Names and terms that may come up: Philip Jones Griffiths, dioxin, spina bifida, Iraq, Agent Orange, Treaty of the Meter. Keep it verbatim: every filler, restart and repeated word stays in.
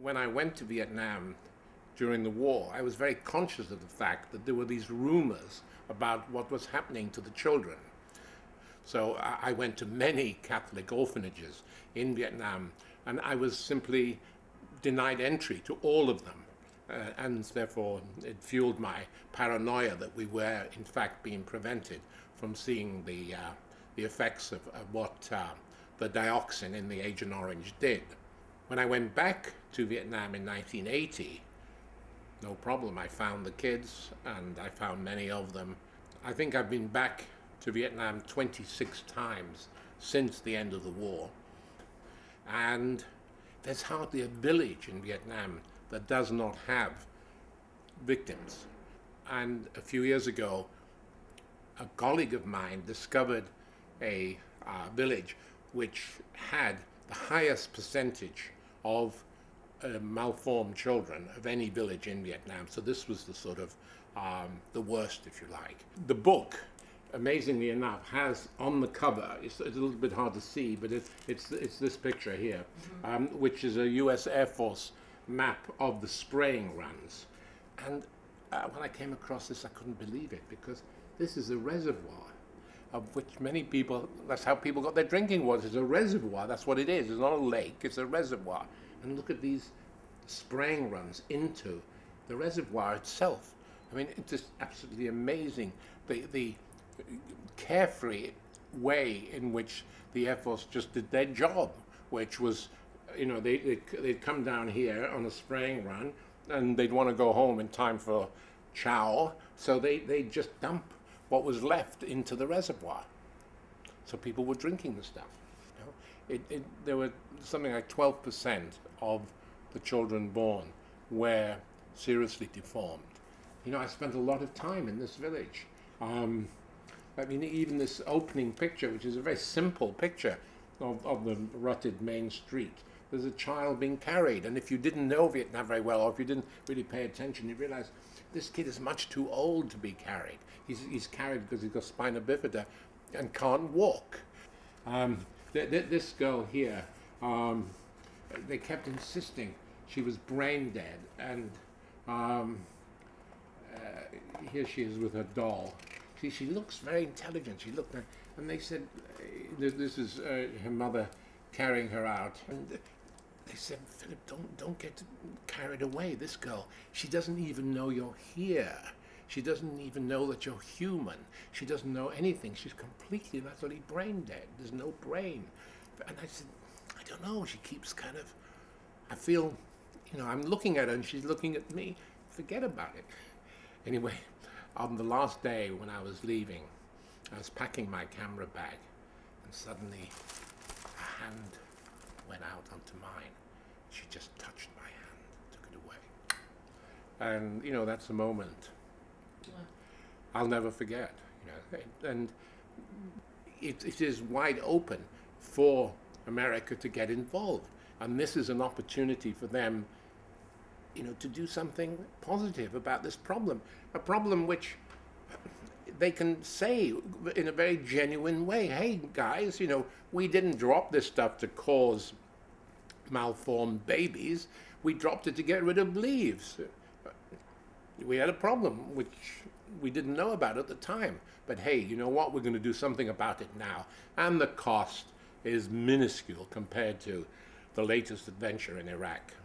when I went to Vietnam during the war, I was very conscious of the fact that there were these rumors about what was happening to the children. So I went to many Catholic orphanages in Vietnam, and I was simply denied entry to all of them. Uh, and therefore, it fueled my paranoia that we were, in fact, being prevented from seeing the, uh, the effects of, of what uh, the dioxin in the Agent Orange did. When I went back to Vietnam in nineteen eighty, no problem. I found the kids, and I found many of them. I think I've been back to Vietnam twenty-six times since the end of the war. And there's hardly a village in Vietnam that does not have victims. And a few years ago, a colleague of mine discovered a uh, village which had the highest percentage of Uh, malformed children of any village in Vietnam. So this was the sort of um, the worst, if you like. The book, amazingly enough, has on the cover, it's, it's a little bit hard to see, but it, it's, it's this picture here, um, which is a U S Air Force map of the spraying runs. And uh, when I came across this, I couldn't believe it, because this is a reservoir of which many people, that's how people got their drinking water. It's a reservoir, that's what it is. It's not a lake, it's a reservoir. And look at these spraying runs into the reservoir itself. I mean, it's just absolutely amazing, the, the carefree way in which the Air Force just did their job, which was, you know, they, they, they'd come down here on a spraying run, and they'd want to go home in time for chow, so they, they'd just dump what was left into the reservoir. So people were drinking the stuff. It, it, there were something like twelve percent of the children born were seriously deformed. You know, I spent a lot of time in this village. Um, I mean, even this opening picture, which is a very simple picture of, of the rutted main street, there's a child being carried. And if you didn't know Vietnam very well, or if you didn't really pay attention, you realize this kid is much too old to be carried. He's, he's carried because he's got spina bifida and can't walk. Um, This girl here, um, they kept insisting she was brain dead, and um, uh, here she is with her doll. She, she looks very intelligent, she looked, and they said, this is uh, her mother carrying her out, and they said, Philip, don't, don't get carried away, this girl, she doesn't even know you're here. She doesn't even know that you're human. She doesn't know anything. She's completely and utterly brain dead. There's no brain. And I said, I don't know. She keeps kind of, I feel, you know, I'm looking at her and she's looking at me. Forget about it. Anyway, on the last day when I was leaving, I was packing my camera bag, and suddenly a hand went out onto mine. She just touched my hand, took it away. And, you know, that's a moment I'll never forget, you know, and it, it is wide open for America to get involved, and this is an opportunity for them, you know, to do something positive about this problem, a problem which they can say in a very genuine way, hey guys, you know, we didn't drop this stuff to cause malformed babies, we dropped it to get rid of leaves. We had a problem which we didn't know about at the time, but hey, you know what, we're going to do something about it now, and the cost is minuscule compared to the latest adventure in Iraq.